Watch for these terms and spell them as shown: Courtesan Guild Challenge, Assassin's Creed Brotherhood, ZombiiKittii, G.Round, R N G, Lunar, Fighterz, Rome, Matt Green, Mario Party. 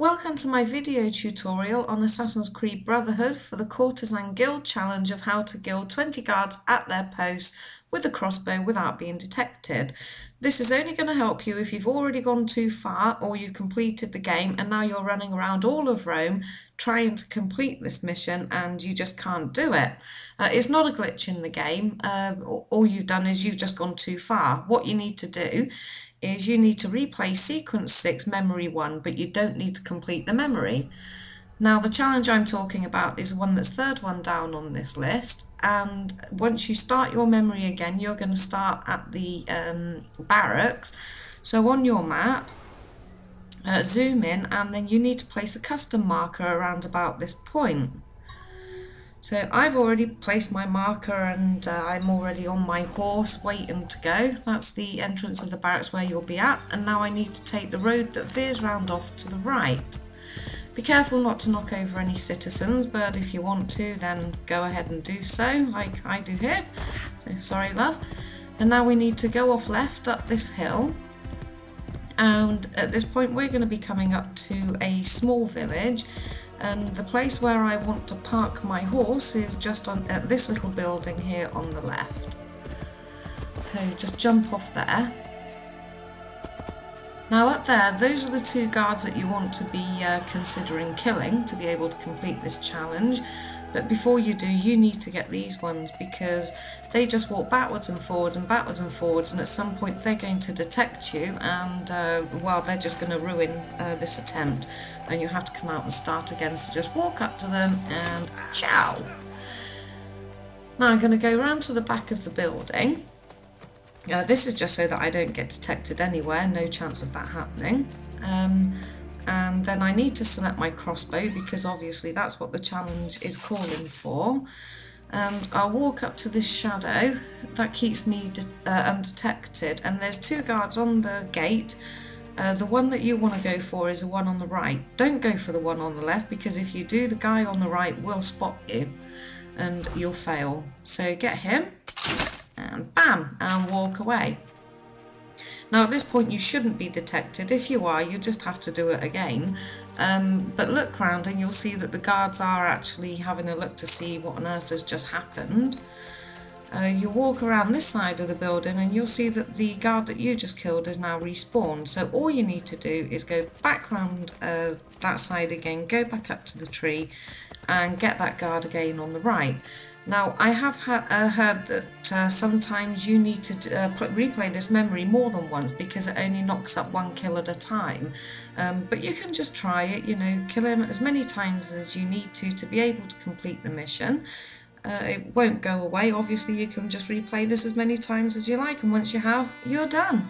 Welcome to my video tutorial on Assassin's Creed Brotherhood for the Courtesan Guild Challenge of how to guild 20 guards at their posts with a crossbow without being detected. This is only going to help you if you've already gone too far or you've completed the game and now you're running around all of Rome trying to complete this mission and you just can't do it. It's not a glitch in the game, all you've done is you've just gone too far. What you need to do is you need to replay sequence 6 memory 1, but you don't need to complete the memory. Now the challenge I'm talking about is one that's third one down on this list, and once you start your memory again you're going to start at the barracks. So on your map, zoom in, and then you need to place a custom marker around about this point. So I've already placed my marker and I'm already on my horse waiting to go. That's the entrance of the barracks where you'll be at, and now I need to take the road that veers round off to the right. Be careful not to knock over any citizens, but if you want to then go ahead and do so, like I do here. So sorry, love. And now we need to go off left up this hill, and at this point we're going to be coming up to a small village. And the place where I want to park my horse is just at this little building here on the left. So just jump off there. Now up there, those are the two guards that you want to be considering killing to be able to complete this challenge. But before you do, you need to get these ones because they just walk backwards and forwards and backwards and forwards, and at some point they're going to detect you and, well, they're just going to ruin this attempt and you have to come out and start again. So just walk up to them and ciao! Now I'm going to go round to the back of the building. This is just so that I don't get detected anywhere, no chance of that happening. And then I need to select my crossbow because obviously that's what the challenge is calling for. And I'll walk up to this shadow, that keeps me undetected. And there's two guards on the gate. The one that you want to go for is the one on the right. Don't go for the one on the left because if you do, the guy on the right will spot you and you'll fail. So get him. And bam, and walk away. Now at this point you shouldn't be detected. If you are, you just have to do it again. But look round and you'll see that the guards are actually having a look to see what on earth has just happened. You walk around this side of the building and you'll see that the guard that you just killed is now respawned. So all you need to do is go back round that side again, go back up to the tree and get that guard again on the right. Now I have heard that sometimes you need to replay this memory more than once because it only knocks up one kill at a time, but you can just try it, you know, kill him as many times as you need to be able to complete the mission. It won't go away, obviously you can just replay this as many times as you like and once you have, you're done.